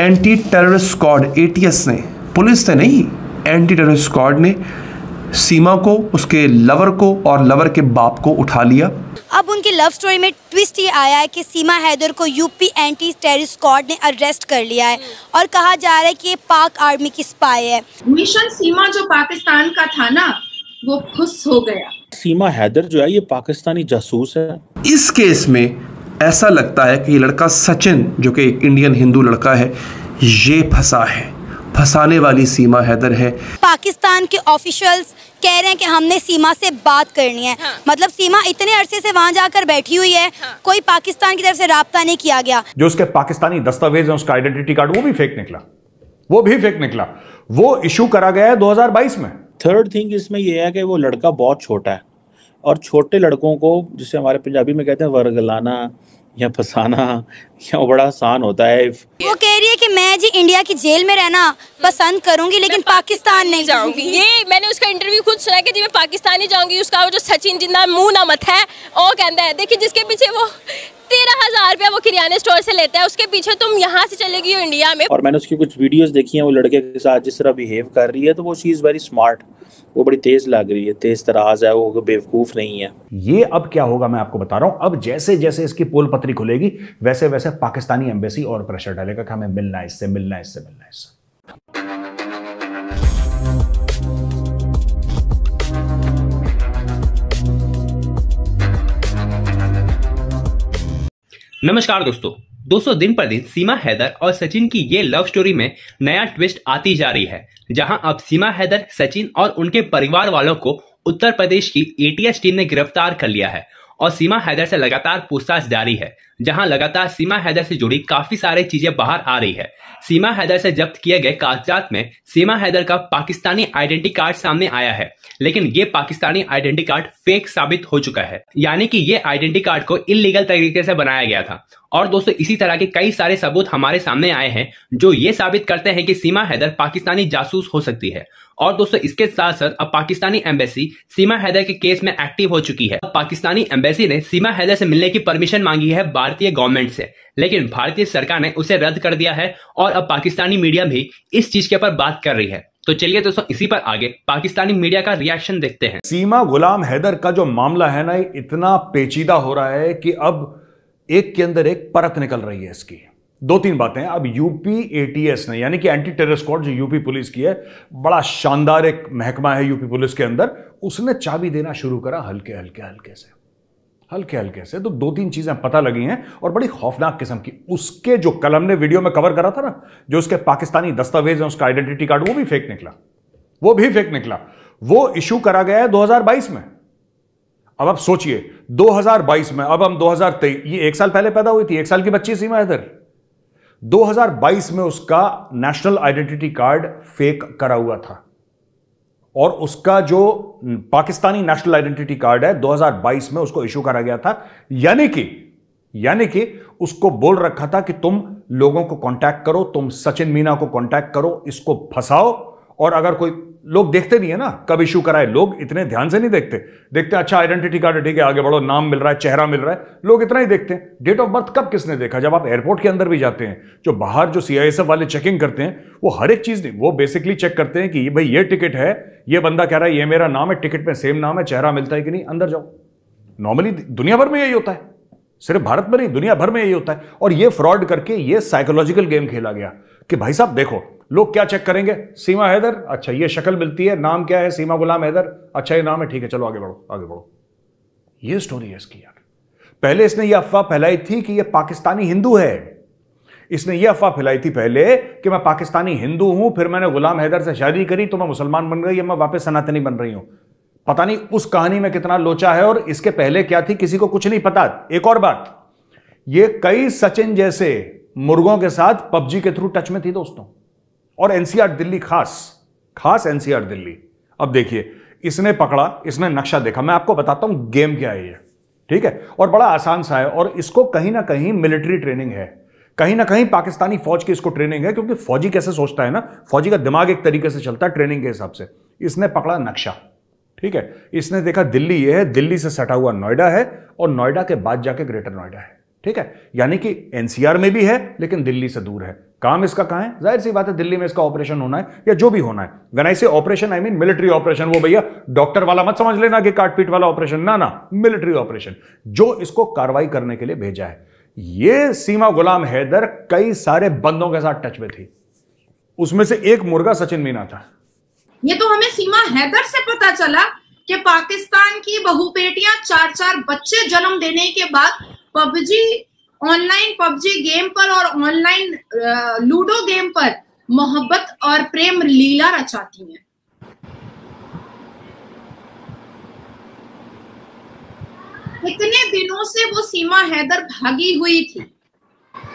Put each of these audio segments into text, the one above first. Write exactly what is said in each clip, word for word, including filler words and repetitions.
Anti terrorist squad ATS ने, police ने नहीं, एंटी टेररिस्ट स्क्वाड ने सीमा को, उसके लवर को और लवर के बाप को उठा लिया। अब उनकी लव स्टोरी में ट्विस्ट ये आया है कि सीमा हैदर को यूपी एंटी टेररिस्ट स्क्वाड ने अरेस्ट कर लिया है और कहा जा रहा है कि ये पाक आर्मी की स्पाई है। मिशन सीमा जो पाकिस्तान का था ना, वो खुश हो गया। सीमा हैदर जो है ये पाकिस्तानी जासूस है। इस केस में ऐसा लगता है कि ये लड़का सचिन, जो कि एक इंडियन हिंदू लड़का है, ये फंसा है, फंसाने वाली सीमा हैदर है। पाकिस्तान के ऑफिशियल्स कह रहे हैं कि हमने सीमा से बात करनी है। हाँ। मतलब सीमा इतने अरसे से वहां जाकर बैठी हुई है। हाँ। कोई पाकिस्तान की तरफ से राब्ता नहीं किया गया। जो उसके पाकिस्तानी दस्तावेज है, उसका आइडेंटिटी कार्ड, वो भी फेक निकला, वो भी फेक निकला, वो इशू करा गया है दो हज़ार बाईस में। थर्ड थिंग इसमें यह है कि वो लड़का बहुत छोटा है और छोटे लड़कों को, जिसे हमारे पंजाबी में कहते हैं वरगलाना या फसाना, या बड़ा आसान होता है। वो कह रही है कि मैं जी इंडिया की जेल में रहना पसंद करूंगी लेकिन पाकिस्तान नहीं जाऊंगी। ये मैंने उसका इंटरव्यू खुद सुना कि जी मैं पाकिस्तान नहीं जाऊंगी। उसका वो जो सचिन जिंदा मुंह ना मत है, वो कहता है देखिए जिसके पीछे वो तेरह हजार रुपया वो किराने स्टोर से लेता है, उसके पीछे तुम यहाँ से चले गई हो इंडिया में। और मैंने उसकी कुछ वीडियोस देखी हैं, वो लड़के के साथ जिस तरह बिहेव कर रही है, तो वो शी इज वेरी स्मार्ट, वो बड़ी तेज लग रही है, तेज तराज है, वो बेवकूफ नहीं है। ये अब क्या होगा मैं आपको बता रहा हूँ, अब जैसे जैसे इसकी पोल पत्री खुलेगी वैसे वैसे पाकिस्तानी एम्बेसी और प्रेशर डालेगा कि हमें मिलना है इससे, मिलना है इससे, मिलना है इससे। नमस्कार दोस्तों, दोस्तों दिन पर दिन सीमा हैदर और सचिन की ये लव स्टोरी में नया ट्विस्ट आती जा रही है, जहां अब सीमा हैदर, सचिन और उनके परिवार वालों को उत्तर प्रदेश की एटीएस टीम ने गिरफ्तार कर लिया है और सीमा हैदर से लगातार पूछताछ जारी है, जहां लगातार सीमा हैदर से जुड़ी काफी सारी चीजें बाहर आ रही है। सीमा हैदर से जब्त किए गए कागजात में सीमा हैदर का पाकिस्तानी आइडेंटिटी कार्ड सामने आया है, लेकिन ये पाकिस्तानी आइडेंटिटी कार्ड फेक साबित हो चुका है, यानी कि ये आइडेंटिटी कार्ड को इल्लीगल तरीके से बनाया गया था। और दोस्तों इसी तरह के कई सारे सबूत हमारे सामने आए हैं जो ये साबित करते हैं कि सीमा हैदर पाकिस्तानी जासूस हो सकती है। और दोस्तों इसके साथ साथ अब पाकिस्तानी एम्बेसी सीमा हैदर के केस में एक्टिव हो चुकी है। पाकिस्तानी एम्बेसी ने सीमा हैदर से मिलने की परमिशन मांगी है भारतीय गवर्नमेंट से, लेकिन भारतीय सरकार ने उसे रद्द कर दिया है और अब पाकिस्तानी मीडिया भी इस चीज के ऊपर बात कर रही है। तो चलिए दोस्तों इसी पर आगे पाकिस्तानी मीडिया का रिएक्शन देखते हैं। सीमा गुलाम हैदर का जो मामला है ना, इतना पेचीदा हो रहा है कि अब एक के अंदर एक परत निकल रही है इसकी। दो तीन बातें, अब यूपी एटीएस ने, यानी कि एंटी टेररिस्ट स्क्वाड जो यूपी पुलिस की है, बड़ा शानदार एक महकमा है यूपी पुलिस के अंदर, उसने चाबी देना शुरू करा हल्के हल्के हल्के से हल्के हल्के से तो दो तीन चीजें पता लगी हैं और बड़ी खौफनाक किस्म की। उसके जो कल हमने वीडियो में कवर करा था ना, जो उसके पाकिस्तानी दस्तावेज है, उसका आइडेंटिटी कार्ड, वो भी फेक निकला, वो भी फेक निकला, वो इशू करा गया है दो हज़ार बाईस में। अब आप सोचिए दो हज़ार बाईस में, अब हम दो हज़ार तेईस, ये एक साल पहले पैदा हुई थी, एक साल की बच्ची सीमा हैदर। दो हज़ार बाईस में उसका नेशनल आइडेंटिटी कार्ड फेक करा हुआ था और उसका जो पाकिस्तानी नेशनल आइडेंटिटी कार्ड है दो हज़ार बाईस में उसको इशू करा गया था, यानी कि यानी कि उसको बोल रखा था कि तुम लोगों को कांटेक्ट करो, तुम सचिन मीणा को कांटेक्ट करो, इसको फंसाओ। और अगर कोई लोग देखते नहीं है ना कब इशू कराए, लोग इतने ध्यान से नहीं देखते, देखते अच्छा आइडेंटिटी कार्ड ठीक है, आगे बढ़ो, नाम मिल रहा है, चेहरा मिल रहा है, लोग इतना ही देखते हैं। डेट ऑफ बर्थ कब किसने देखा? जब आप एयरपोर्ट के अंदर भी जाते हैं, जो बाहर जो सीआईएसएफ वाले चेकिंग करते हैं, वो हर एक चीज नहीं, वो बेसिकली चेक करते हैं कि भाई ये टिकट है, ये बंदा कह रहा है ये मेरा नाम है, टिकट में सेम नाम है, चेहरा मिलता है कि नहीं, अंदर जाओ। नॉर्मली दुनिया भर में यही होता है, सिर्फ भारत में नहीं, दुनिया भर में यही होता है। और ये फ्रॉड करके ये साइकोलॉजिकल गेम खेला गया कि भाई साहब देखो लोग क्या चेक करेंगे, सीमा हैदर, अच्छा ये शक्ल मिलती है, नाम क्या है, सीमा गुलाम हैदर, अच्छा ये नाम है, ठीक है चलो आगे बढ़ो आगे बढ़ो। ये स्टोरी है इसकी यार। पहले इसने ये अफवाह फैलाई थी कि ये पाकिस्तानी हिंदू है, इसने ये अफवाह फैलाई थी पहले कि मैं पाकिस्तानी हिंदू हूं, फिर मैंने गुलाम हैदर से शादी करी तो मैं मुसलमान बन गई, या मैं वापस सनातनी बन रही हूं। पता नहीं उस कहानी में कितना लोचा है और इसके पहले क्या थी किसी को कुछ नहीं पता। एक और बात, ये कई सचिन जैसे मुर्गों के साथ पबजी के थ्रू टच में थी दोस्तों, और एनसीआर दिल्ली, खास खास एनसीआर दिल्ली। अब देखिए इसने पकड़ा, इसने नक्शा देखा, मैं आपको बताता हूं गेम क्या है ये, ठीक है, और बड़ा आसान सा है। और इसको कहीं ना कहीं मिलिट्री ट्रेनिंग है, कहीं ना कहीं पाकिस्तानी फौज की इसको ट्रेनिंग है, क्योंकि फौजी कैसे सोचता है ना, फौजी का दिमाग एक तरीके से चलता है ट्रेनिंग के हिसाब से। इसने पकड़ा नक्शा, ठीक है, इसने देखा दिल्ली ये है, दिल्ली से सटा हुआ नोएडा है और नोएडा के बाद जाके ग्रेटर नोएडा है, ठीक है, यानी कि एनसीआर में भी है लेकिन दिल्ली से दूर है। काम इसका कहां है? जाहिर सी बात है दिल्ली में इसका ऑपरेशन होना है या जो भी होना है। When I say operation I mean military operation. वो भैया डॉक्टर वाला मत समझ लेना कि काटपीट वाला ऑपरेशन, ना ना, मिलिट्री ऑपरेशन जो इसको कार्रवाई करने के लिए भेजा है। ये सीमा गुलाम हैदर कई सारे बंदों के साथ टच में थी, उसमें से एक मुर्गा सचिन मीणा था। ये तो हमें सीमा हैदर से पता चला कि पाकिस्तान की बहुपेटियां चार चार बच्चे जन्म देने के बाद पबजी ऑनलाइन पबजी गेम पर और ऑनलाइन लूडो गेम पर मोहब्बत और प्रेम लीला रचाती हैं। इतने दिनों से वो सीमा हैदर भागी हुई थी,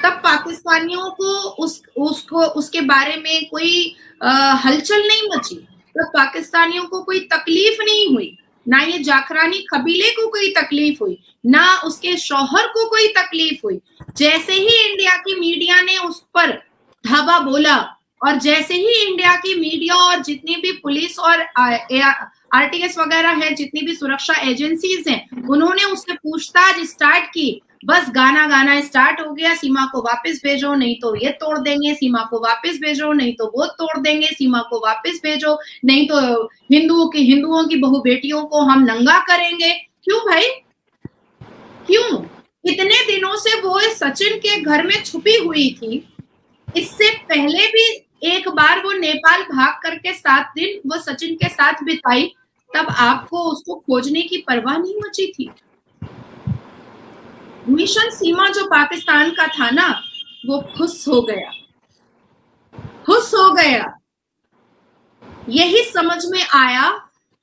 तब पाकिस्तानियों को उस उसको उसके बारे में कोई आ, हलचल नहीं मची, तब पाकिस्तानियों को कोई तकलीफ नहीं हुई, ना ये जाखरानी कबीले को कोई तकलीफ हुई, ना उसके शौहर को कोई तकलीफ हुई। जैसे ही इंडिया की मीडिया ने उस पर धावा बोला और जैसे ही इंडिया की मीडिया और जितनी भी पुलिस और आरटीएस वगैरह है, जितनी भी सुरक्षा एजेंसीज हैं, उन्होंने उससे पूछताछ स्टार्ट की, बस गाना गाना स्टार्ट हो गया। सीमा को वापस भेजो नहीं तो ये तोड़ देंगे, सीमा को वापस भेजो नहीं तो वो तोड़ देंगे, सीमा को वापस भेजो नहीं तो हिंदुओं की हिंदुओं की बहु बेटियों को हम नंगा करेंगे। क्यों भाई, क्यों? इतने दिनों से वो सचिन के घर में छुपी हुई थी। इससे पहले भी एक बार वो नेपाल भाग करके सात दिन वो सचिन के साथ बिताई, तब आपको उसको खोजने की परवाह नहीं मची थी। मिशन सीमा जो पाकिस्तान का था ना, वो खुश हो गया, खुश हो गया। यही समझ में आया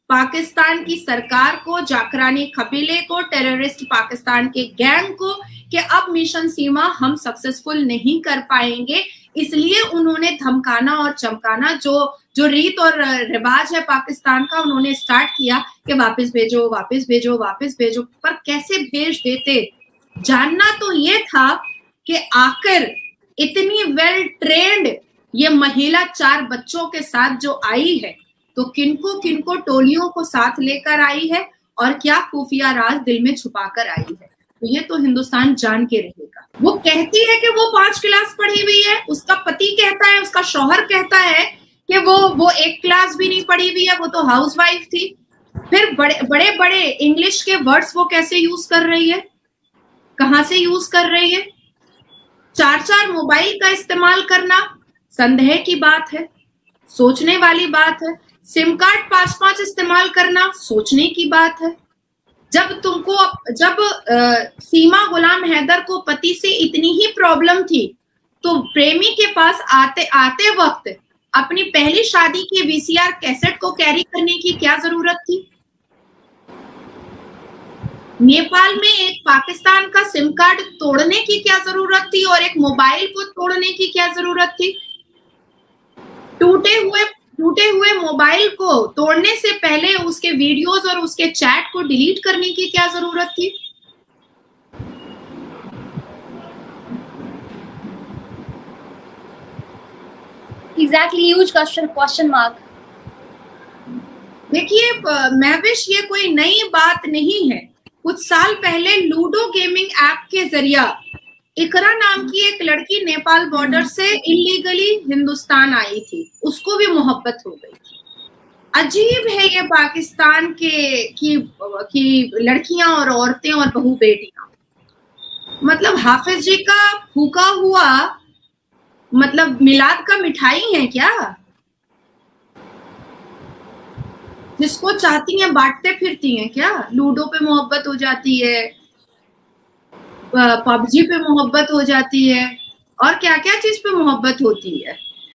पाकिस्तान की सरकार को, जाकरानी कबीले को, टेररिस्ट पाकिस्तान के गैंग को कि अब मिशन सीमा हम सक्सेसफुल नहीं कर पाएंगे, इसलिए उन्होंने धमकाना और चमकाना जो जो रीत और रिवाज है पाकिस्तान का, उन्होंने स्टार्ट किया कि वापस भेजो, वापस भेजो, वापस भेजो। पर कैसे भेज देते? जानना तो ये था कि आखिर इतनी वेल ट्रेंड ये महिला चार बच्चों के साथ जो आई है, तो किनको किनको टोलियों को साथ लेकर आई है और क्या खुफिया राज दिल में छुपाकर आई है। तो ये तो हिंदुस्तान जान के रहेगा। वो कहती है कि वो पांच क्लास पढ़ी हुई है, उसका पति कहता है, उसका शौहर कहता है कि वो वो एक क्लास भी नहीं पढ़ी हुई है, वो तो हाउसवाइफ थी। फिर बड़े बड़े बड़े इंग्लिश के वर्ड्स वो कैसे यूज कर रही है, कहां से यूज कर रही है? चार चार मोबाइल का इस्तेमाल करना संदेह की बात है, सोचने वाली बात है। सिम कार्ड पांच पांच इस्तेमाल करना सोचने की बात है। जब तुमको जब आ, सीमा गुलाम हैदर को पति से इतनी ही प्रॉब्लम थी, तो प्रेमी के पास आते आते वक्त अपनी पहली शादी की वीसीआर कैसेट को कैरी करने की क्या जरूरत थी? नेपाल में एक पाकिस्तान का सिम कार्ड तोड़ने की क्या जरूरत थी और एक मोबाइल को तोड़ने की क्या जरूरत थी? टूटे हुए टूटे हुए मोबाइल को तोड़ने से पहले उसके वीडियोस और उसके चैट को डिलीट करने की क्या जरूरत थी? Exactly, huge question question mark. देखिए महविश, ये कोई नई बात नहीं है। कुछ साल पहले लूडो गेमिंग ऐप के जरिया इकरा नाम की एक लड़की नेपाल बॉर्डर से इलीगली हिंदुस्तान आई थी, उसको भी मोहब्बत हो गई थी। अजीब है ये पाकिस्तान के की, की लड़कियां और औरतें और बहू बेटियां। मतलब हाफिज जी का फूका हुआ मतलब मिलाद का मिठाई है क्या? जिसको चाहती हैं बांटते फिरती हैं क्या? लूडो पे मोहब्बत हो जाती है, पबजी पे मोहब्बत हो जाती है, और क्या क्या चीज पे मोहब्बत होती है।